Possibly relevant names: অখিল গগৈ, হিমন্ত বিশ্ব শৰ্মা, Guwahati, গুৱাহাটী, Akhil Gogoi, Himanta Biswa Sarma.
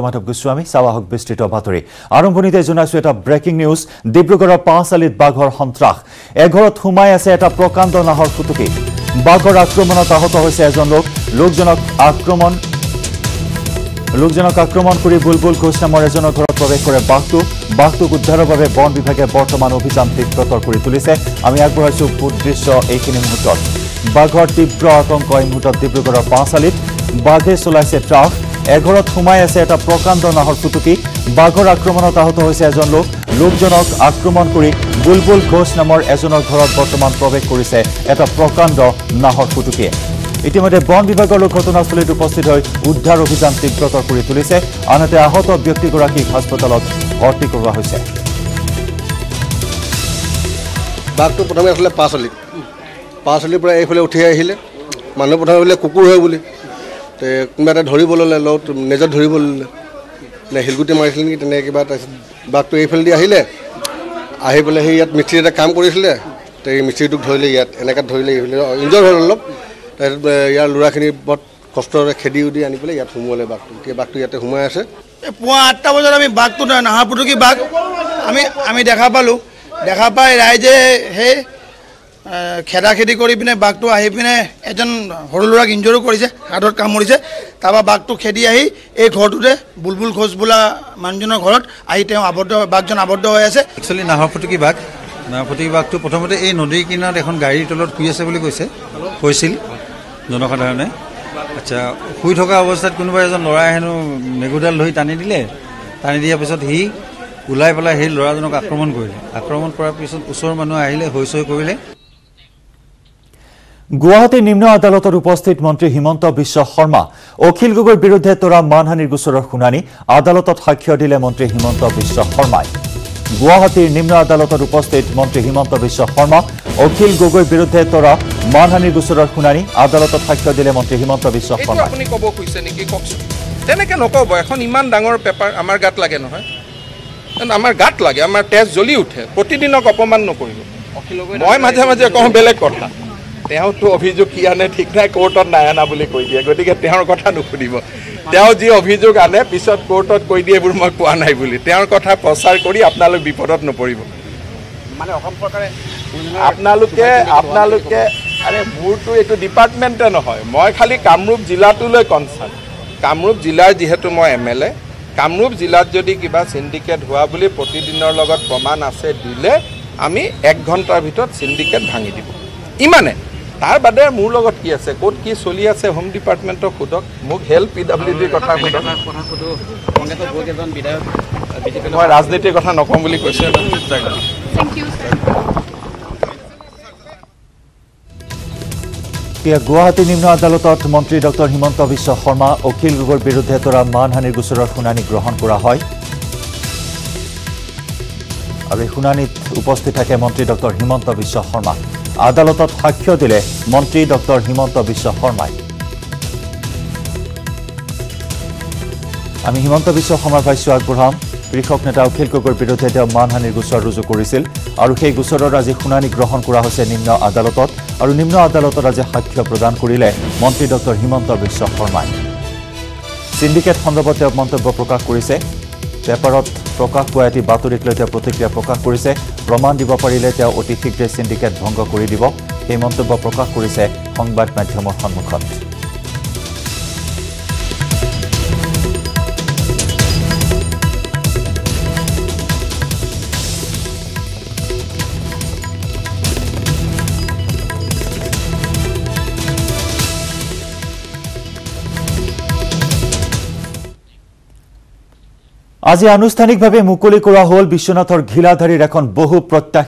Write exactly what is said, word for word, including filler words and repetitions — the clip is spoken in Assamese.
Himanta Biswa Sarma Sawahok Bistito Battery. Arambonite Junasu at a breaking news, Dibrugar Pansalit Baghor Hamtrach, Egorot Humaya set a Prokando Nahor Kutuki, Baghor Akromon of Tahoto Sazon Lok, Lukjanok Akromon, Lukjanok Akromon Kuri Bulbul Kosta Morazon or Korekore Baku, Baku could Darabave Bond with a Bortoman office and Tiktor Kuritulis, Amiakorasu Pudriso Akin Mutor, Baghor Tibroton Koimut of Dibrugar Pansalit, Baghe Solase Traf. এঘৰত সোমাই আছে এটা প্ৰকাণ্ড নাহৰ ফুটুকি বাঘৰ আক্ৰমণত আহত হৈছে এজন লোক লোকজনক আক্ৰমণ কৰি বুলবুল ঘোষ নামৰ এজনৰ ঘৰত বৰ্তমান প্ৰৱেশ কৰিছে এটা প্ৰকাণ্ড নাহৰ ফুটুকি ইতিমধ্যে বন বিভাগৰ লোক ঘটনাস্থলীত উপস্থিত হৈ উদ্ধাৰ অভিযান তীব্ৰতৰ কৰি তুলিছে আনহাতে আহত ব্যক্তিগৰাকী হাস্পতালত ভৰ্তি কৰোৱা হৈছে বাঘটো প্ৰথমে আছিলে পাছলি পাছলিৰ পৰা এইফালে উঠি আহিলে মানুহ প্ৰথমে কুকুৰ হৈ বুলি তে কোনবাটা ধৰি বললে লট নেজত ধৰি বললে না হিলগুটি মাৰিছিল নি তেনে কিবা বাঘটো এইফাল দি আহিলে আহি বলে হে ইয়াত মিঠি এটা কাম কৰিছিলে তে মিঠিটোক ধৰিলে ইয়াত এনেকা ধৰিলে ইনজৰ হ'ল অলপ ইয়াৰ লুৰাখিনি বহুত কষ্টৰে খেদি উদি আনি বলে ইয়াত হুমলে বাঘটো কে বাঘটো ইয়াতে হুমাই আছে পুৱা আঠটা বজাত আমি বাঘটো নাহা পুটুকি বাঘ আমি আমি দেখা পালো দেখা পাই ৰাইজে হে খেদা খেদি কৰি পিনে বাঘটো আহি পিনে এজন হৰু লৰাক ইনজৰি কৰিছে হাতত কামুৰিছে তাবা বাঘটো খেদি আহি এই ঘৰটোতে বুলবুল ঘোষ বুলা মানুহজনৰ ঘৰত আহি তেওঁ আবদ্ধ বাঘজন আবদ্ধ হৈ আছে একচুয়ালি নাহৰ ফুটুকি বাঘ নাহৰ ফুটুকি বাঘটো প্ৰথমতে এই নদীৰ কিনাৰত এখন গাড়ীৰ তলত শুই আছে বুলি কৈছে কৈছিল জনসাধাৰণে আচ্ছা শুই থকা অৱস্থাত কোনোবা এজন লৰা হেনো মেগুডাল লৈ টানি দিলে টানি দিয়াৰ পিছত সি উলাই পেলাই সেই লৰাজনক আক্ৰমণ কৰিলে আক্ৰমণ কৰাৰ পিছত ওচৰৰ মানুহ আহিলে হৈচৈ কৰিলে Guwahati Nimna Adalotor Uposthit Montri Himanta Biswa Sarma, Akhil Gogoi biruddhe tora manhanir gochorer shunani, Adalotot sakshy dile Montri Himanta Biswa Sarmai. Guwahati Nimna Adalotor Uposthit Montri Himanta Biswa Sarma, Akhil Gogoi biruddhe tora manhanir gochorer shunani, Adalotot sakshy dile Montri Himanta Biswa Sarmai. Apuni kobo koise niki kokso. Teneke nokobo ekhon iman dangor paper amar gat lage nohoy. Amar gat lage, amar tesh joli uthe. Protidinok opoman nokoribo. Moi majhe majhe kom belek kotha. তেও তো অভিযোগ কি আনে ঠিক নাই কোর্টত নাই আনা বুলি কই দিয়া গটিকে তেওঁৰ কথা নুখুদিব তেও যি অভিযোগ আনে পিছত কোৰ্টত কই দিয়ে বুৰ মই কোৱা নাই বুলি তেওঁৰ কথা প্ৰচাৰ কৰি আপোনালোক বিপদত নপৰিব মানে অসম চৰকাৰে আপোনালোকে আপোনালোকে আৰে বুৰটো এটো ডিপাৰ্টমেণ্ট নহয় মই খালি কামৰূপ জিলাটোলৈ কনসাৰ্ন কামৰূপ জিলাৰ যেহেতু মই এমএলএ কামৰূপ জিলাত যদি কিবা সিন্ডিকেট হোৱা বুলি প্ৰতিদিনৰ লগত প্ৰমাণ আছে দিলে আমি এক ঘন্টাৰ ভিতৰত সিন্ডিকেট ভাঙি দিব ইমানে तार बदे मूल लगत की আছে কোট কি চলি আছে হোম ডিপার্টমেন্ট খুদক মোক হেল্প পিডব্লিউডি কথা খুদক মনে তো বহুত এজন বিধায়ক বিজেপি মই ৰাজনীতিৰ কথা নকম বুলি কৈছে থ্যাংক ইউ স্যাৰ গুৱাহাটী নিম্ন আদালতত মন্ত্ৰী ডক্টৰ হিমন্ত বিশ্ব শৰ্মা অখিল গগৈৰ বিৰুদ্ধে তৰা মানহানিৰ গোচৰৰ শুনানি গ্ৰহণ কৰা হয় আৰু শুনানিত উপস্থিত থাকে মন্ত্ৰী ডক্টৰ হিমন্ত বিশ্ব শৰ্মা আদালতত সাক্ষ্য দিলে মন্ত্ৰী ডক্টৰ হিমন্ত বিশ্ব শৰ্মা আমি হিমন্ত বিশ্ব শৰ্মাৰ ভাষ্য আগবঢ়াম কৃষক নেতা অখিল গগৈৰ বিৰুদ্ধে তেওঁ মানহানিৰ গোচৰ ৰুজু কৰিছিল আৰু সেই গোচৰৰ আজি শুনানি গ্ৰহণ কৰা হৈছে নিম্ন আদালতত আৰু নিম্ন আদালতত আজি সাক্ষ্য প্ৰদান কৰিলে মন্ত্ৰী ডক্টৰ হিমন্ত বিশ্ব শৰ্মা সিন্ডিকেট সন্দৰ্ভত তেওঁ মন্তব্য প্ৰকাশ কৰিছে পেপাৰত প্ৰকাশ পোৱা এটি বাতৰিক লৈ তেওঁ প্ৰতিক্ৰিয়া প্ৰকাশ কৰিছে প্ৰমাণ দিব পাৰিলে তেওঁ অতি শীঘ্ৰে সিন্ডিকেট ভংগ কৰি দিব এই মন্তব্য প্ৰকাশ কৰিছে সংবাদ মাধ্যমৰ সন্মুখত আজি আনুষ্ঠানিকভাৱে মুকলি কৰা হল বিশ্বনাথৰ ঘিলাধাৰীৰ এখন বহু প্ৰত্যাশী